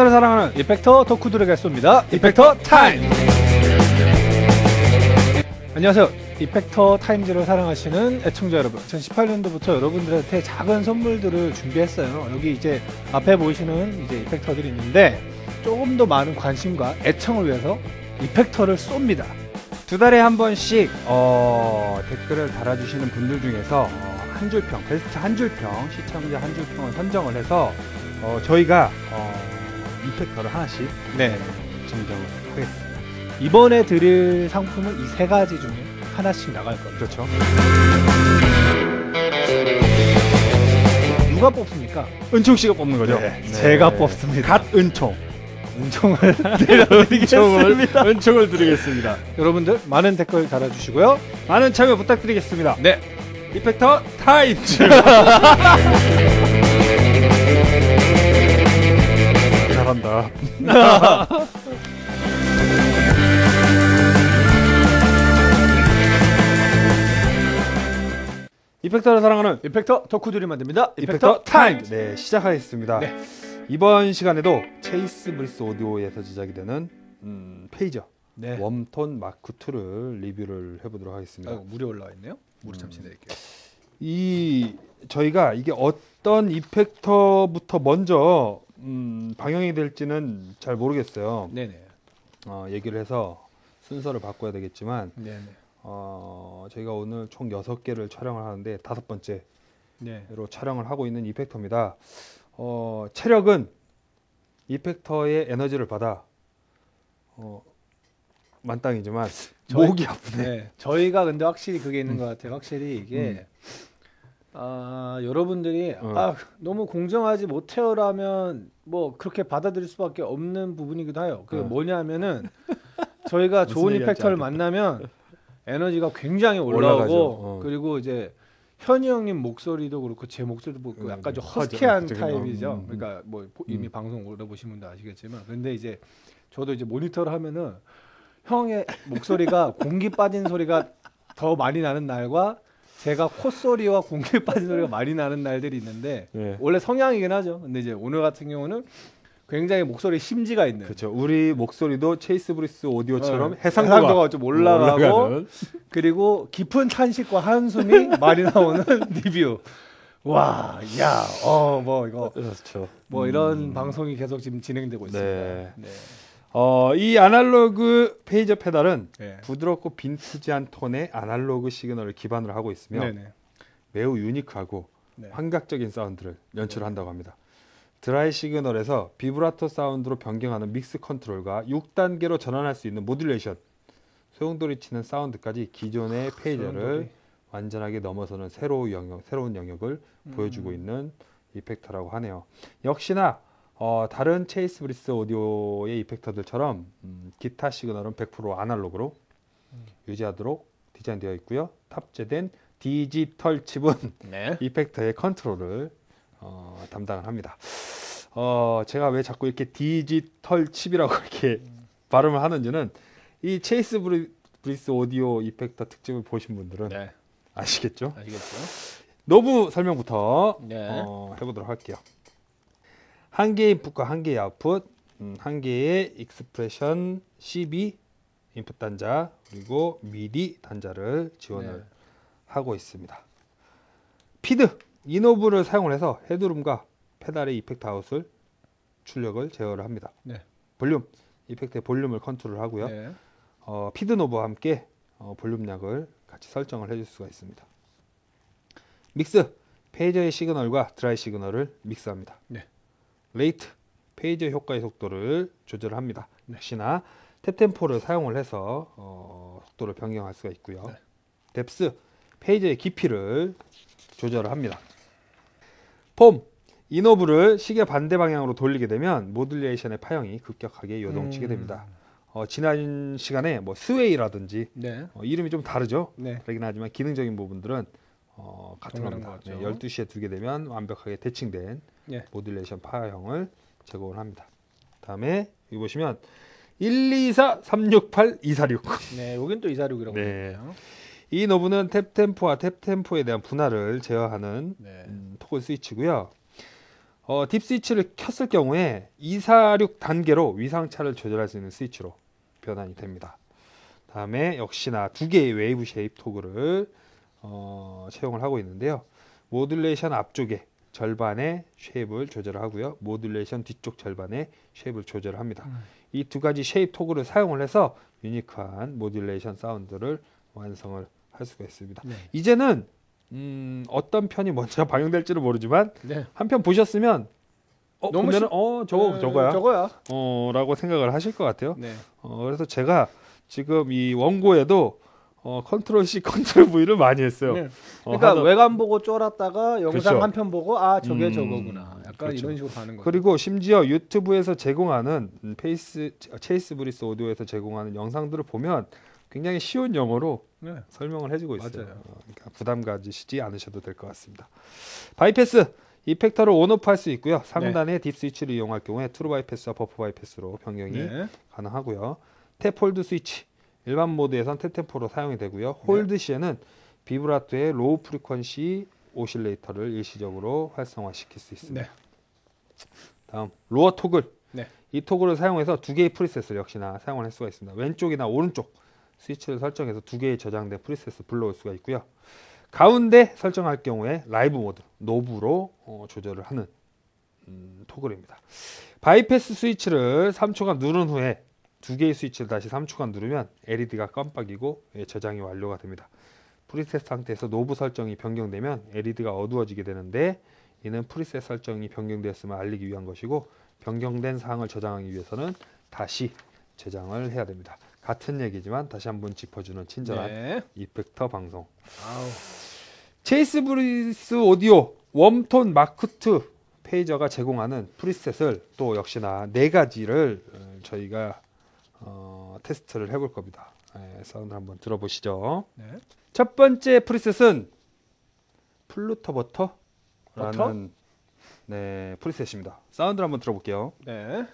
이펙터를 사랑하는 이펙터 덕후들에게 쏩니다. 이펙터 타임! 안녕하세요. 이펙터 타임즈를 사랑하시는 애청자 여러분, 2018년도부터 여러분들한테 작은 선물들을 준비했어요. 여기 이제 앞에 보시는 이제 이펙터들이 있는데, 조금 더 많은 관심과 애청을 위해서 이펙터를 쏩니다. 두 달에 한 번씩 댓글을 달아주시는 분들 중에서 한 줄평, 베스트 한 줄평, 시청자 한 줄평을 선정을 해서 저희가 이펙터를 하나씩 증정을 하겠습니다. 이번에 드릴 상품은 이 세 가지 중에 하나씩 나갈 겁니다. 그렇죠. 누가 뽑습니까? 은총 씨가 뽑는 거죠? 네. 제가 뽑습니다. 갓 은총. 은총을 드리겠습니다. 여러분들 많은 댓글 달아주시고요. 많은 참여 부탁드리겠습니다. 네, 이펙터 타임즈. 잘한다. 이펙터를 사랑하는 이펙터 덕후들이 만듭니다. 이펙터 타임즈. 네, 시작하겠습니다. 네. 이번 시간에도 체이스 블리스 오디오에서 제작이 되는 페이저 웜톤 마크 2를 리뷰를 해보도록 하겠습니다. 아이고, 물이 올라와 있네요. 물을 잠시 내릴게요. 저희가 이게 어떤 이펙터부터 먼저 방영이 될지는 잘 모르겠어요. 네네. 얘기를 해서 순서를 바꿔야 되겠지만, 네네. 저희가 오늘 총 6개를 촬영을 하는데 5번째로 촬영을 하고 있는 이펙터입니다. 체력은 이펙터의 에너지를 받아 만땅이지만 목이 아프네. 네, 저희가 근데 확실히 그게 있는 것 같아요. 확실히 이게 여러분들이 너무 공정하지 못해요라면 뭐 그렇게 받아들일 수밖에 없는 부분이기도 해요. 그게 뭐냐면은 저희가 좋은 이펙터를 만나면 에너지가 굉장히 올라오고 그리고 이제 현이 형님 목소리도 그렇고 제 목소리도 그렇고 약간 좀 허스키한 타입이죠. 그러니까 뭐 이미 방송 올려보신 분도 아시겠지만, 근데 이제 저도 이제 모니터를 하면은 형의 목소리가 공기 빠진 소리가 더 많이 나는 날과 제가 콧소리와 공기 빠진 소리가 많이 나는 날들이 있는데 원래 성향이긴 하죠. 근데 이제 오늘 같은 경우는 굉장히 목소리 심지가 있는. 그렇죠. 우리 목소리도 체이스 브리스 오디오처럼 해상도가 좀 올라가고, 그리고 깊은 탄식과 한숨이 많이 나오는 리뷰. 와, 야, 뭐 이거. 그렇죠. 뭐 이런 방송이 계속 지금 진행되고 있습니다. 네. 네. 이 아날로그 페이저 페달은 부드럽고 빈티지한 톤의 아날로그 시그널을 기반으로 하고 있으며 매우 유니크하고 환각적인 사운드를 연출한다고 합니다. 드라이 시그널에서 비브라토 사운드로 변경하는 믹스 컨트롤과 6단계로 전환할 수 있는 모듈레이션, 소용돌이 치는 사운드까지 기존의 페이저를 완전하게 넘어서는 새로운 영역을 보여주고 있는 이펙터라고 하네요. 역시나 다른 체이스 브리스 오디오의 이펙터들처럼 기타 시그널은 100% 아날로그로 유지하도록 디자인되어 있고요. 탑재된 디지털 칩은 이펙터의 컨트롤을 담당을 합니다. 제가 왜 자꾸 이렇게 디지털 칩이라고 이렇게 발음을 하는지는 이 체이스 브리스 오디오 이펙터 특집을 보신 분들은 아시겠죠? 노브 설명부터 해보도록 할게요. 한 개의 인풋과 한 개의 아웃풋, 한 개의 익스프레션 CB 인풋 단자, 그리고 미디 단자를 지원을 하고 있습니다. 피드! 이 노브를 사용해서 헤드룸과 페달의 이펙트 아웃을 출력을 제어를 합니다. 볼륨, 이펙트의 볼륨을 컨트롤하고요. 피드 노브와 함께 볼륨량을 같이 설정을 해줄 수가 있습니다. 믹스, 페이저의 시그널과 드라이 시그널을 믹스합니다. 레이트, 페이저 효과의 속도를 조절합니다. 역시나 탭템포를 사용을 해서 속도를 변경할 수가 있고요. 뎁스, 페이저의 깊이를 조절을 합니다. 폼, 이 노브를 시계 반대 방향으로 돌리게 되면 모듈레이션의 파형이 급격하게 요동치게 됩니다. 지난 시간에 뭐 스웨이라든지 이름이 좀 다르죠. 그러긴 하지만 기능적인 부분들은 같은 겁니다. 12시에 두게 되면 완벽하게 대칭된 모듈레이션 파형을 제공을 합니다. 다음에 여기 보시면 1, 2, 4, 3, 6, 8, 2, 4, 6. 네, 여긴 또 2, 4, 6이라고 있네요. 이 노브는 탭 템포와 탭 템포에 대한 분할을 제어하는 토글 스위치고요. 딥 스위치를 켰을 경우에 2, 4, 6 단계로 위상차를 조절할 수 있는 스위치로 변환이 됩니다. 다음에 역시나 두 개의 웨이브 쉐입 토글을 채용을 하고 있는데요. 모듈레이션 앞쪽에 절반의 쉐입을 조절하고요, 모듈레이션 뒤쪽 절반의 쉐입을 조절합니다. 이 두 가지 쉐입 토글을 사용을 해서 유니크한 모듈레이션 사운드를 완성을 할 수가 있습니다. 네. 이제는 어떤 편이 먼저 방영될지는 모르지만 네. 한 편 보셨으면 보면은 저거야 라고 생각을 하실 것 같아요. 네. 그래서 제가 지금 이 원고에도 컨트롤 C, 컨트롤 V를 많이 했어요. 네. 그러니까 외관 보고 쫄았다가 영상 그렇죠. 한 편 보고 아 저게 저거구나 약간 그렇죠. 이런 식으로 가는 거예요. 그리고 심지어 유튜브에서 제공하는 체이스 브리스 오디오에서 제공하는 영상들을 보면 굉장히 쉬운 영어로 네. 설명을 해주고 있어요. 맞아요. 그러니까 부담 가지시지 않으셔도 될 것 같습니다. 바이패스 이펙터를 온오프 할 수 있고요. 상단에 네. 딥 스위치를 이용할 경우에 트루 바이패스와 버프 바이패스로 변경이 네. 가능하고요. 탭 홀드 스위치 일반 모드에선 탭 템포로 사용이 되고요. 홀드 시에는 비브라토의 로우 프리퀀시 오실레이터를 일시적으로 활성화시킬 수 있습니다. 네. 다음 로어 토글 네. 이 토글을 사용해서 두 개의 프리셋을 역시나 사용을 할 수가 있습니다. 왼쪽이나 오른쪽 스위치를 설정해서 두 개의 저장된 프리셋을 불러올 수가 있고요. 가운데 설정할 경우에 라이브 모드, 노브로 조절을 하는 토글입니다. 바이패스 스위치를 3초간 누른 후에 두 개의 스위치를 다시 3초간 누르면 LED가 깜빡이고 저장이 완료가 됩니다. 프리셋 상태에서 노브 설정이 변경되면 LED가 어두워지게 되는데 이는 프리셋 설정이 변경되었음을 알리기 위한 것이고 변경된 사항을 저장하기 위해서는 다시 저장을 해야 됩니다. 같은 얘기지만 다시 한번 짚어주는 친절한 네. 이펙터 방송. 아우. 체이스 브리스 오디오 웜톤 마크2 페이저가 제공하는 프리셋을 또 역시나 4가지를 저희가 테스트를 해볼 겁니다. 네, 사운드 한번 들어보시죠. 네. 첫 번째 프리셋은 플루터 버터라는 네, 프리셋입니다. 사운드를 한번 들어볼게요. 네.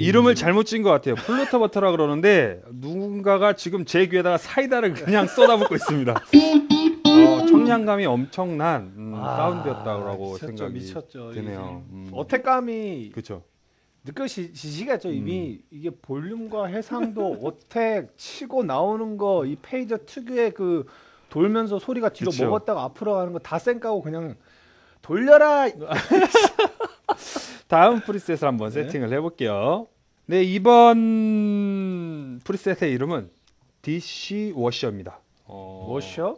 이름을 잘못 지은 것 같아요. 플루터 버터라 그러는데 누군가가 지금 제 귀에다가 사이다를 그냥 쏟아붓고 있습니다. 청량감이 엄청난 사운드였다고 생각이 미쳤죠. 드네요. 어택감이 그쵸. 느껴지시겠죠. 이미 이게 볼륨과 해상도 어택 치고 나오는 거, 이 페이저 특유의 그 돌면서 소리가 뒤로 그쵸. 먹었다가 앞으로 가는 거 다 쌩까고 그냥 돌려라. 다음 프리셋을 한번 네. 세팅을 해볼게요. 네, 이번 프리셋의 이름은 디시 워셔입니다. 워셔?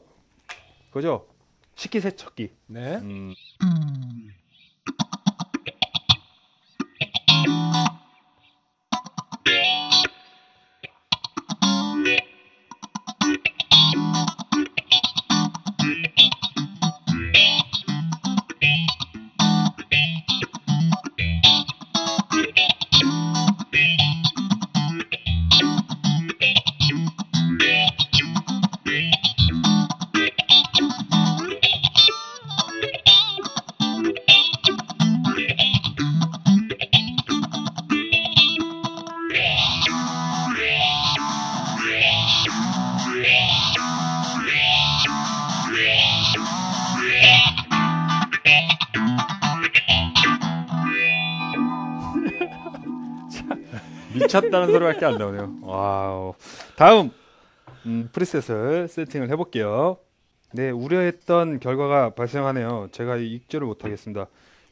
그죠? 식기세척기. 네. 미쳤다는 소리밖에 안 나오네요. 와우. 다음 프리셋을 세팅을 해볼게요. 네, 우려했던 결과가 발생하네요. 제가 읽지를 못하겠습니다.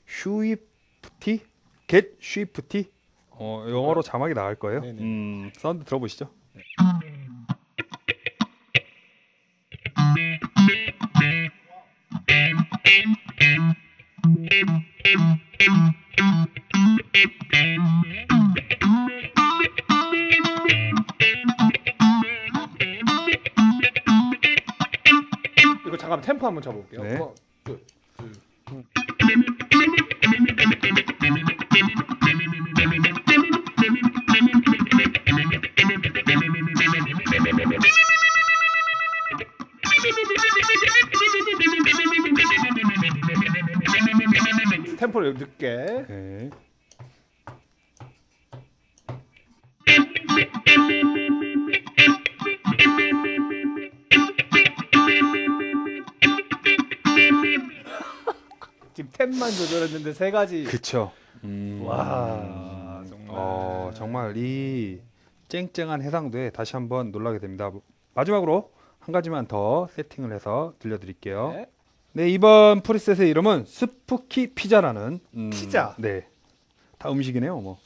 쉬프티? 겟 쉬프티? 영어로 자막이 나갈 거예요. 사운드 들어보시죠. 네. 템포 한번 잡아볼게요. 네. 어, 둘. 템포를 늦게. 네. 지금 템만 조절했는데 세 가지. 그쵸. 와, 정말. 정말 이 쨍쨍한 해상도에 다시 한번 놀라게 됩니다. 마지막으로 한 가지만 더 세팅을 해서 들려드릴게요. 네. 네, 이번 프리셋의 이름은 스푸키 피자라는 피자? 네, 다 음식이네요. 뭐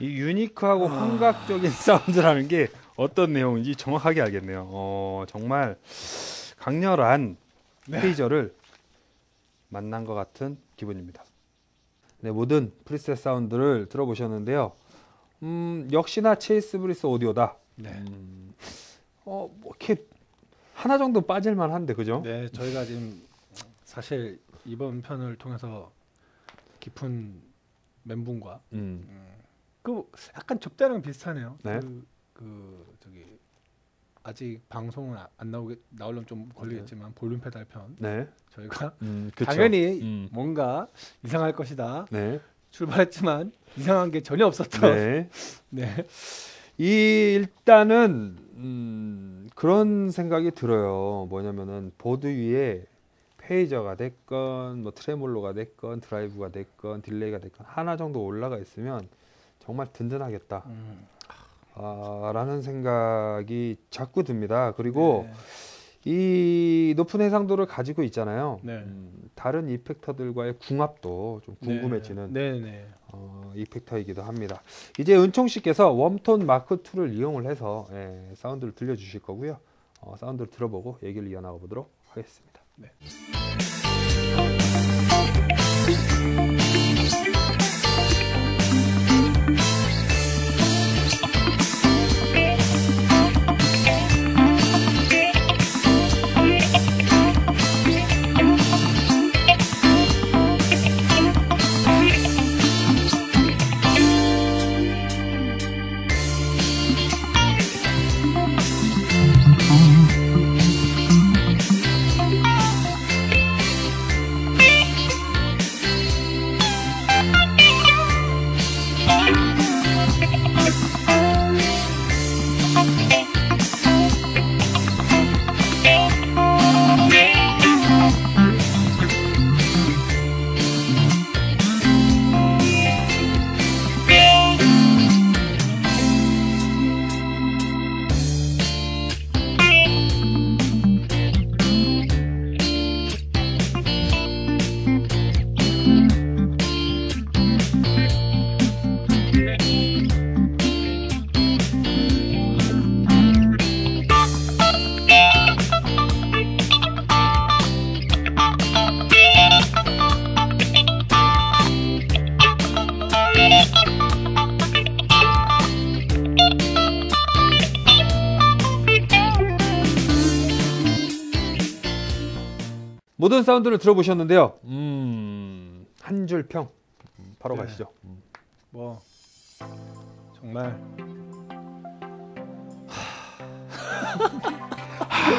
이 유니크하고 환각적인 사운드라는 게 어떤 내용인지 정확하게 알겠네요. 정말 강렬한 페이저를 만난 것 같은 기분입니다. 네, 모든 프리셋 사운드를 들어보셨는데요. 역시나 체이스 브리스 오디오다. 네. 뭐 이렇게 하나 정도 빠질만한데, 그죠? 네, 저희가 지금 사실 이번 편을 통해서 깊은 멘붕과 그 약간 접대랑 비슷하네요. 네? 그 저기 아직 방송은 안 나오려면 좀 걸리겠지만 네. 볼륨 페달 편 네. 저희가 당연히 뭔가 이상할 것이다. 네. 출발했지만 이상한 게 전혀 없었던. 네. 네. 일단은 그런 생각이 들어요. 뭐냐면은 보드 위에 페이저가 됐건 뭐 트레몰로가 됐건 드라이브가 됐건 딜레이가 됐건 하나 정도 올라가 있으면 정말 든든하겠다 라는 생각이 자꾸 듭니다. 그리고 네. 이 높은 해상도를 가지고 있잖아요. 네. 다른 이펙터들과의 궁합도 좀 궁금해지는 네. 네. 이펙터이기도 합니다. 이제 은총 씨께서 웜톤 마크2를 이용을 해서 사운드를 들려주실 거고요. 사운드를 들어보고 얘기를 이어나가 보도록 하겠습니다. 네. 모든 사운드를 들어보셨는데요. 한 줄 평 바로 가시죠. 뭐 정말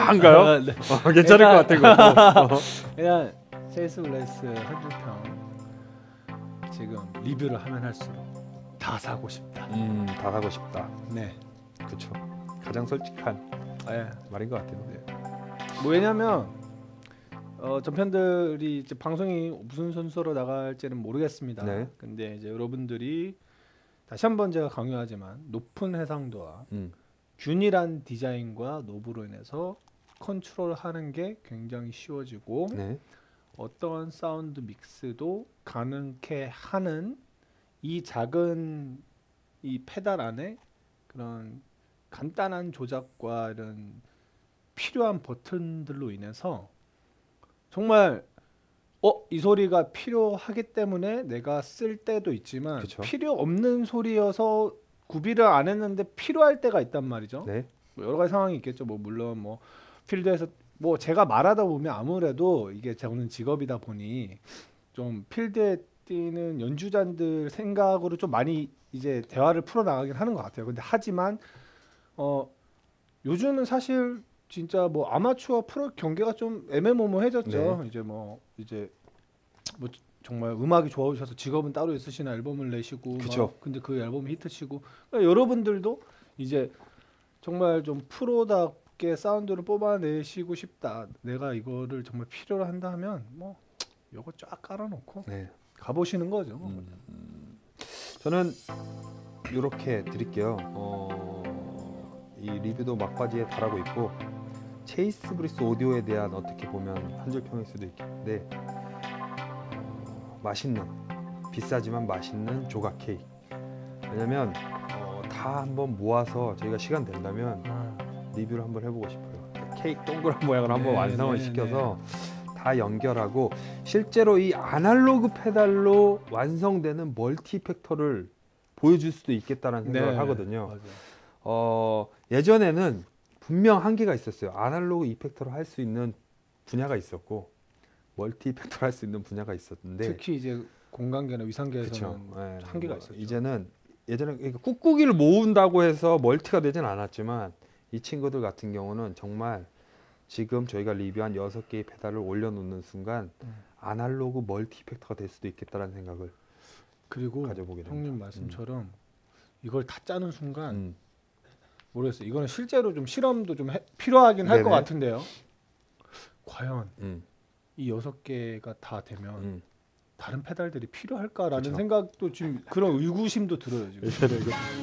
한가요? 아, 네. 괜찮을 것 같아요. 그냥 체이스 블리스 한 줄 평 지금 리뷰를 하면 할수록 다 사고 싶다. 다 사고 싶다. 네, 그렇죠. 가장 솔직한 말인 것 같아요. 네. 뭐 왜냐면 전편들이 이제 방송이 무슨 순서로 나갈지는 모르겠습니다. 네. 근데 이제 여러분들이 다시 한번 제가 강요하지만 높은 해상도와 균일한 디자인과 노브로 인해서 컨트롤하는 게 굉장히 쉬워지고 네. 어떠한 사운드 믹스도 가능케 하는 이 작은 이 페달 안에 그런 간단한 조작과 이런 필요한 버튼들로 인해서 정말 이 소리가 필요하기 때문에 내가 쓸 때도 있지만 그쵸. 필요 없는 소리여서 구비를 안 했는데 필요할 때가 있단 말이죠. 네. 뭐 여러 가지 상황이 있겠죠. 뭐 물론 뭐 필드에서 뭐 제가 말하다 보면 아무래도 이게 저는 직업이다 보니 좀 필드에 뛰는 연주자들 생각으로 좀 많이 이제 대화를 풀어 나가긴 하는 것 같아요. 근데 하지만 요즘은 사실 진짜 뭐 아마추어 프로 경기가 좀 애매모호해졌죠. 네. 이제 뭐 정말 음악이 좋아지셔서 직업은 따로 있으시나 앨범을 내시고 막 근데 그 앨범이 히트치고 그러니까 여러분들도 이제 정말 좀 프로답게 사운드를 뽑아내시고 싶다. 내가 이거를 정말 필요로 한다 하면 뭐 요거 쫙 깔아놓고 네. 가보시는 거죠. 저는 요렇게 드릴게요. 이 리뷰도 막바지에 달하고 있고 체이스 브리스 오디오에 대한 어떻게 보면 한 줄 평일 수도 있겠는데 맛있는, 비싸지만 맛있는 조각 케이크. 왜냐면 다 한번 모아서 저희가 시간 된다면 리뷰를 한번 해보고 싶어요. 케이크 동그란 모양을 한번 완성을 시켜서 다 연결하고 실제로 이 아날로그 페달로 완성되는 멀티 이펙터를 보여줄 수도 있겠다는 생각을 하거든요. 맞아요. 예전에는 분명 한계가 있었어요. 아날로그 이펙터로 할 수 있는 분야가 있었고 멀티 이펙터로 할 수 있는 분야가 있었는데 특히 이제 공간계나 위상계에서는 한계가 있었죠. 이제는 예전에 그러니까 꾹꾹이를 모은다고 해서 멀티가 되진 않았지만 이 친구들 같은 경우는 정말 지금 저희가 리뷰한 6개의 페달을 올려놓는 순간 아날로그 멀티 이펙터가 될 수도 있겠다는 생각을 그리고 가져보게 됩니다. 형님 말씀처럼 이걸 다 짜는 순간 모르겠어요. 이거는 실제로 좀 실험도 좀 필요하긴 할 것 같은데요. 과연 이 6개가 다 되면 다른 페달들이 필요할까라는 생각도 지금 그런 의구심도 들어요. 지금.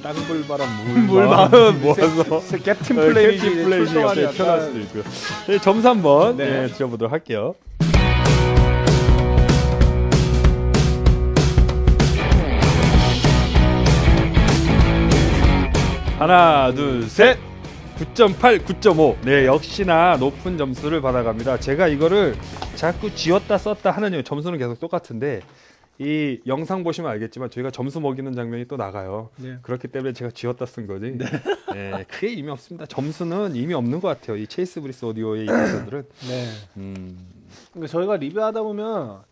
땅불바람 물바람 모아서 캡틴 플레이시 같은 게 편할 수도 있고요. 점수 한번 지어보도록 할게요. 하나, 둘, 셋! 9.8, 9.5. 네, 역시나 높은 점수를 받아갑니다. 제가 이거를 자꾸 지웠다 썼다 하는 이유, 점수는 계속 똑같은데 이 영상 보시면 알겠지만 저희가 점수 먹이는 장면이 또 나가요. 네. 그렇기 때문에 제가 지웠다 쓴 거지. 네. 네, 크게 의미 없습니다. 점수는 의미 없는 것 같아요. 이 체이스 브리스 오디오의 이 점수들은. 네. 그러니까 저희가 리뷰하다 보면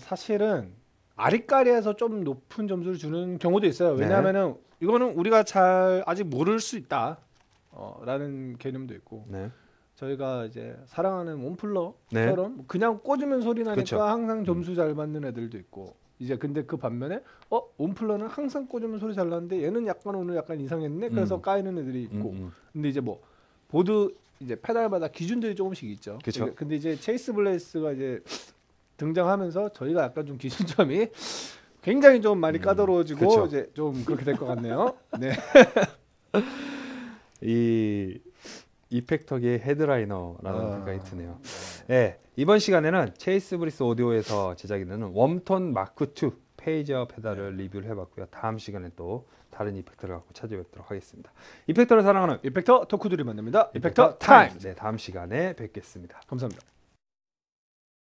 사실은 아리까리에서 좀 높은 점수를 주는 경우도 있어요. 왜냐하면은 이거는 우리가 잘 아직 모를 수 있다 라는 개념도 있고 저희가 이제 사랑하는 홈플러처럼 그냥 꽂으면 소리 나니까 항상 점수 잘 받는 애들도 있고 이제 근데 그 반면에 홈플러는 항상 꽂으면 소리 잘 나는데 얘는 약간 오늘 약간 이상했네 그래서 까이는 애들이 있고 근데 이제 뭐 보드 이제 페달마다 기준들이 조금씩 있죠. 그쵸. 근데 이제 체이스 블레이스가 이제 등장하면서 저희가 약간 좀 기준점이 굉장히 좀 많이 까다로워지고 이제 좀 그렇게 될 것 같네요. 네. 이 이펙터계의 헤드라이너라는 생각이 드네요. 네, 이번 시간에는 체이스 브리스 오디오에서 제작되는 웜톤 마크 2 페이저 페달을 리뷰를 해봤고요. 다음 시간에 또 다른 이펙터를 갖고 찾아뵙도록 하겠습니다. 이펙터를 사랑하는 이펙터 토크들이 만납니다. 이펙터 타임. 네, 다음 시간에 뵙겠습니다. 감사합니다.